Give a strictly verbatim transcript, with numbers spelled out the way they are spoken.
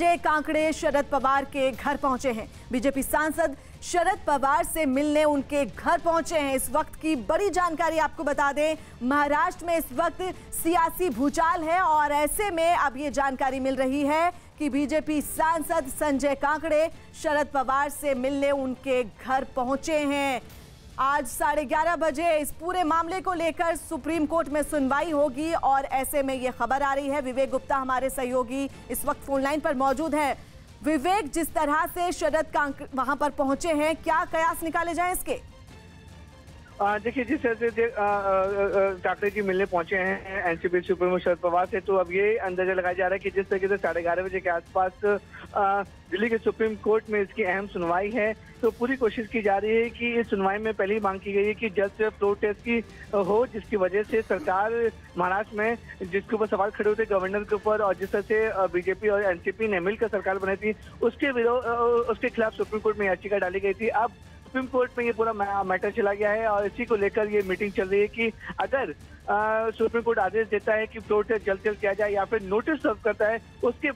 संजय कांकड़े शरद पवार के घर पहुंचे हैं। बीजेपी सांसद शरद पवार से मिलने उनके घर पहुंचे हैं। इस वक्त की बड़ी जानकारी आपको बता दें, महाराष्ट्र में इस वक्त सियासी भूचाल है और ऐसे में अब ये जानकारी मिल रही है कि बीजेपी सांसद संजय कांकड़े शरद पवार से मिलने उनके घर पहुंचे हैं। आज साढ़े ग्यारह बजे इस पूरे मामले को लेकर सुप्रीम कोर्ट में सुनवाई होगी और ऐसे में ये खबर आ रही है। विवेक गुप्ता हमारे सहयोगी इस वक्त फोन लाइन पर मौजूद हैं। विवेक, जिस तरह से शरद कांकड़े वहां पर पहुंचे हैं, क्या कयास निकाले जाएं इसके? देखिए, जिस तरह से कांकड़े जी मिलने पहुंचे हैं एनसीपी सुप्रीमो शरद पवार से, तो अब ये अंदाजा लगाया जा रहा है कि जिस तरीके से साढ़े ग्यारह बजे के आसपास दिल्ली के सुप्रीम कोर्ट में इसकी अहम सुनवाई है, तो पूरी कोशिश की जा रही है कि इस सुनवाई में पहली मांग की गई है कि जल्द से फ्लोर टेस्ट की हो, जिसकी वजह से सरकार महाराष्ट्र में जिसके ऊपर सवाल खड़े होते गवर्नर के ऊपर और जिस तरह से बीजेपी और एनसीपी ने मिलकर सरकार बनाई थी उसके विरोध उसके खिलाफ सुप्रीम कोर्ट में याचिका डाली गई थी। अब सुप्रीम कोर्ट में ये पूरा मैटर चला गया है और इसी को लेकर ये मीटिंग चल रही है कि अगर सुप्रीम कोर्ट आदेश देता है कि फ्लोर टेस्ट जल्द से जल्द किया जाए या फिर नोटिस सर्व करता है उसके